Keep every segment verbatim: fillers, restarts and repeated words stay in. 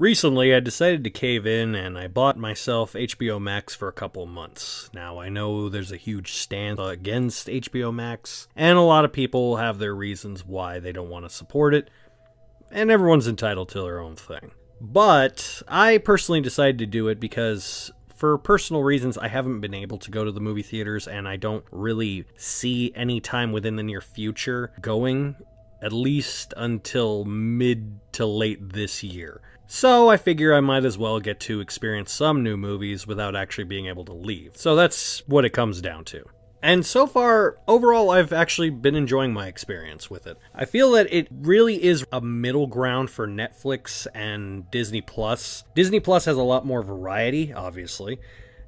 Recently, I decided to cave in and I bought myself H B O Max for a couple months. Now, I know there's a huge stance against H B O Max, and a lot of people have their reasons why they don't want to support it, and everyone's entitled to their own thing. But I personally decided to do it because, for personal reasons, I haven't been able to go to the movie theaters, and I don't really see any time within the near future going, at least until mid to late this year. So I figure I might as well get to experience some new movies without actually being able to leave. So that's what it comes down to. And so far, overall, I've actually been enjoying my experience with it. I feel that it really is a middle ground for Netflix and Disney plus. Disney plus has a lot more variety, obviously,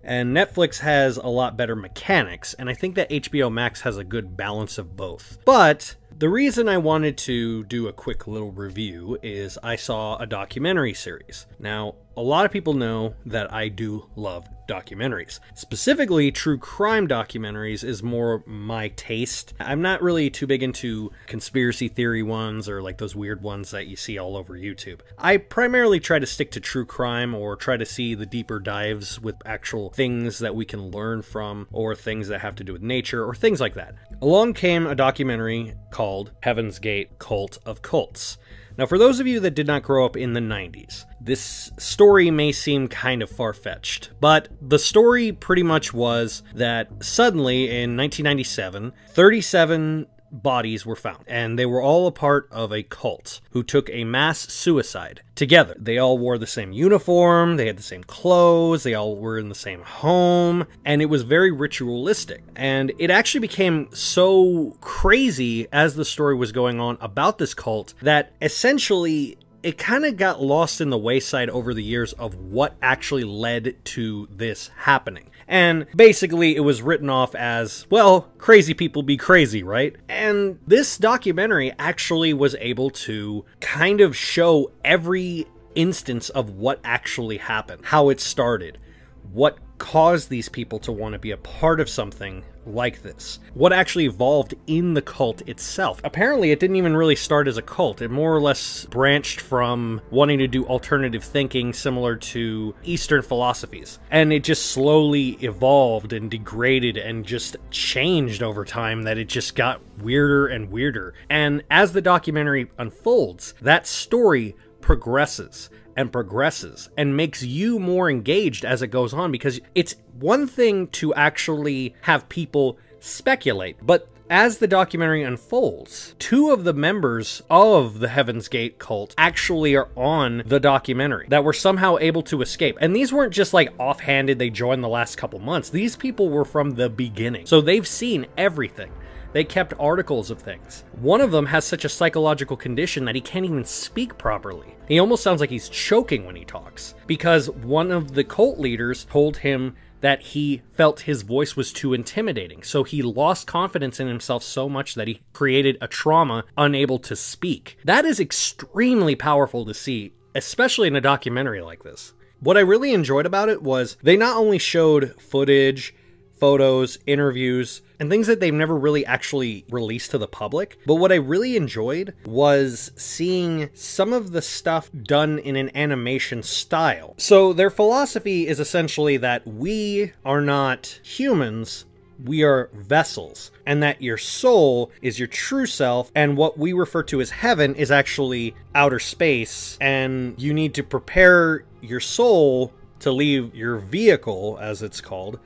and Netflix has a lot better mechanics, and I think that H B O Max has a good balance of both. But the reason I wanted to do a quick little review is I saw a documentary series. Now, a lot of people know that I do love documentaries. Specifically, true crime documentaries is more my taste. I'm not really too big into conspiracy theory ones or like those weird ones that you see all over YouTube. I primarily try to stick to true crime or try to see the deeper dives with actual things that we can learn from or things that have to do with nature or things like that. Along came a documentary called Heaven's Gate, Cult of Cults. Now, for those of you that did not grow up in the nineties, this story may seem kind of far-fetched, but the story pretty much was that suddenly in nineteen ninety-seven, thirty-seven bodies were found, and they were all a part of a cult who took a mass suicide together. They all wore the same uniform, they had the same clothes, they all were in the same home, and it was very ritualistic. And it actually became so crazy as the story was going on about this cult that essentially it kind of got lost in the wayside over the years of what actually led to this happening. And basically, it was written off as, well, crazy people be crazy, right? And this documentary actually was able to kind of show every instance of what actually happened, how it started, what caused these people to want to be a part of something like this, what actually evolved in the cult itself. Apparently, it didn't even really start as a cult. It more or less branched from wanting to do alternative thinking similar to Eastern philosophies. And it just slowly evolved and degraded and just changed over time, that it just got weirder and weirder. And as the documentary unfolds, that story progresses and progresses and makes you more engaged as it goes on, because it's one thing to actually have people speculate, but as the documentary unfolds, two of the members of the Heaven's Gate cult actually are on the documentary that were somehow able to escape. And these weren't just like offhanded, they joined the last couple months. These people were from the beginning, so they've seen everything. They kept articles of things. One of them has such a psychological condition that he can't even speak properly. He almost sounds like he's choking when he talks, because one of the cult leaders told him that he felt his voice was too intimidating. So he lost confidence in himself so much that he created a trauma, unable to speak. That is extremely powerful to see, especially in a documentary like this. What I really enjoyed about it was they not only showed footage, photos, interviews, and things that they've never really actually released to the public. But what I really enjoyed was seeing some of the stuff done in an animation style. So their philosophy is essentially that we are not humans, we are vessels, and that your soul is your true self, and what we refer to as heaven is actually outer space, and you need to prepare your soul to leave your vehicle, as it's called,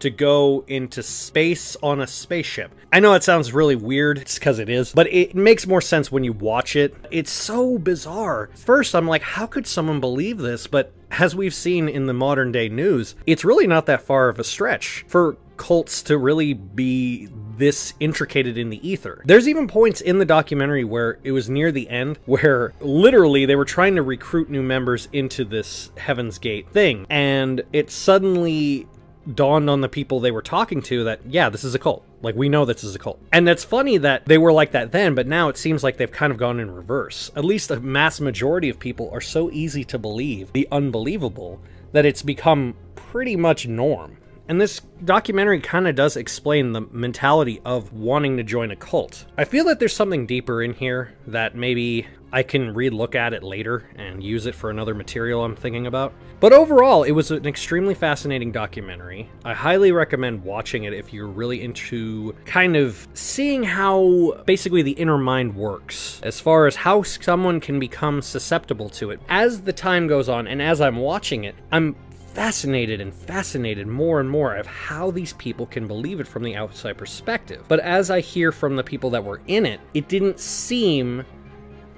to go into space on a spaceship. I know it sounds really weird, it's because it is, but it makes more sense when you watch it. It's so bizarre. First, I'm like, how could someone believe this? But as we've seen in the modern day news, it's really not that far of a stretch for cults to really be this intricated in the ether. There's even points in the documentary where it was near the end where literally they were trying to recruit new members into this Heaven's Gate thing, and it suddenly dawned on the people they were talking to that, yeah, this is a cult. Like, we know this is a cult. And that's funny that they were like that then, but now it seems like they've kind of gone in reverse. At least a mass majority of people are so easy to believe the unbelievable that it's become pretty much norm. And this documentary kind of does explain the mentality of wanting to join a cult. I feel that there's something deeper in here that maybe I can relook at it later and use it for another material I'm thinking about. But overall, it was an extremely fascinating documentary. I highly recommend watching it if you're really into kind of seeing how basically the inner mind works, as far as how someone can become susceptible to it. As the time goes on, and as I'm watching it, I'm fascinated and fascinated more and more of how these people can believe it from the outside perspective. But as I hear from the people that were in it, it didn't seem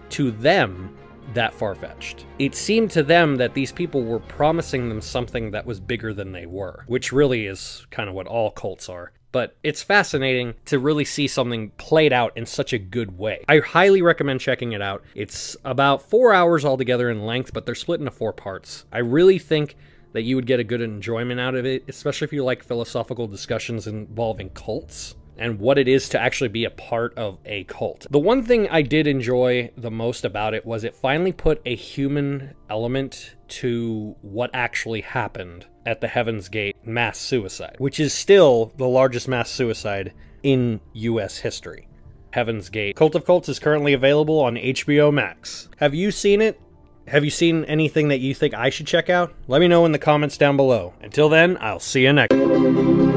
to them that far-fetched. It seemed to them that these people were promising them something that was bigger than they were, which really is kind of what all cults are. But it's fascinating to really see something played out in such a good way. I highly recommend checking it out. It's about four hours altogether in length, but they're split into four parts. I really think that you would get a good enjoyment out of it, especially if you like philosophical discussions involving cults and what it is to actually be a part of a cult. The one thing I did enjoy the most about it was it finally put a human element to what actually happened at the Heaven's Gate mass suicide, which is still the largest mass suicide in U S history. Heaven's Gate: Cult of Cults is currently available on H B O Max. Have you seen it? Have you seen anything that you think I should check out? Let me know in the comments down below. Until then, I'll see you next time.